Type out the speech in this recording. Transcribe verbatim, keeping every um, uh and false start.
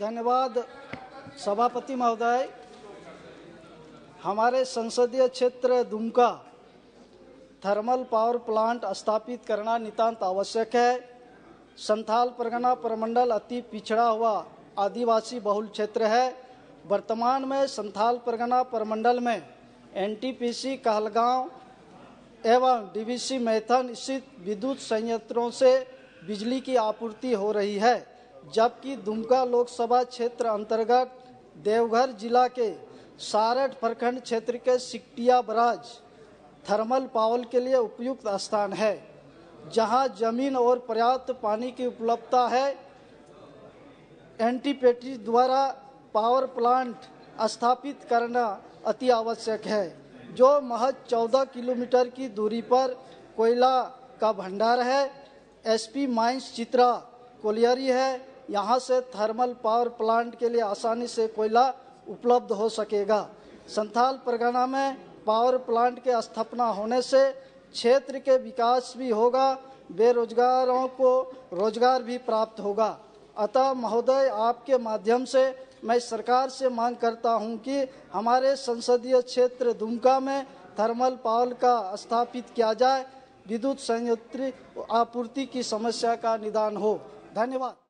धन्यवाद सभापति महोदय। हमारे संसदीय क्षेत्र दुमका थर्मल पावर प्लांट स्थापित करना नितांत आवश्यक है। संथाल परगना प्रमंडल अति पिछड़ा हुआ आदिवासी बहुल क्षेत्र है। वर्तमान में संथाल परगना प्रमंडल में N T P C Kahalgaon एवं डी वी सी मैथन स्थित विद्युत संयंत्रों से बिजली की आपूर्ति हो रही है, जबकि दुमका लोकसभा क्षेत्र अंतर्गत देवघर जिला के सारठ प्रखंड क्षेत्र के सिकटिया बराज थर्मल पावर के लिए उपयुक्त स्थान है, जहां जमीन और पर्याप्त पानी की उपलब्धता है। एन टी पी सी द्वारा पावर प्लांट स्थापित करना अति आवश्यक है, जो महज चौदह किलोमीटर की दूरी पर कोयला का भंडार है। S P mines Chitra colliery है, यहां से थर्मल पावर प्लांट के लिए आसानी से कोयला उपलब्ध हो सकेगा। संथाल परगना में पावर प्लांट के स्थापना होने से क्षेत्र के विकास भी होगा, बेरोजगारों को रोजगार भी प्राप्त होगा। अतः महोदय, आपके माध्यम से मैं सरकार से मांग करता हूं कि हमारे संसदीय क्षेत्र दुमका में थर्मल पावर का स्थापित किया जाए, विद्युत संयंत्र आपूर्ति की समस्या का निदान हो। धन्यवाद।